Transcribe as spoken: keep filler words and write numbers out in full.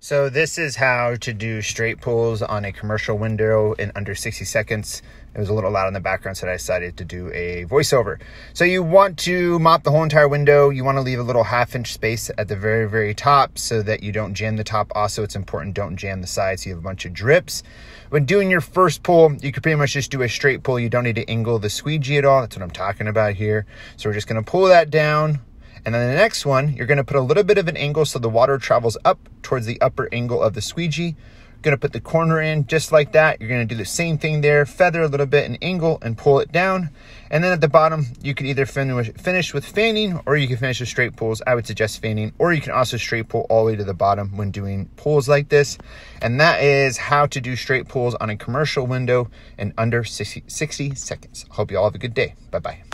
So this is how to do straight pulls on a commercial window in under sixty seconds. It was a little loud in the background, so I decided to do a voiceover. So you want to mop the whole entire window. You want to leave a little half inch space at the very, very top so that you don't jam the top. Also, it's important, don't jam the sides. So you have a bunch of drips. When doing your first pull, you could pretty much just do a straight pull. You don't need to angle the squeegee at all. That's what I'm talking about here. So we're just going to pull that down. And then the next one, you're going to put a little bit of an angle so the water travels up towards the upper angle of the squeegee. You're going to put the corner in just like that. You're going to do the same thing there, feather a little bit and angle and pull it down. And then at the bottom, you can either finish, finish with fanning, or you can finish with straight pulls. I would suggest fanning, or you can also straight pull all the way to the bottom when doing pulls like this. And that is how to do straight pulls on a commercial window in under sixty seconds. Hope you all have a good day. Bye-bye.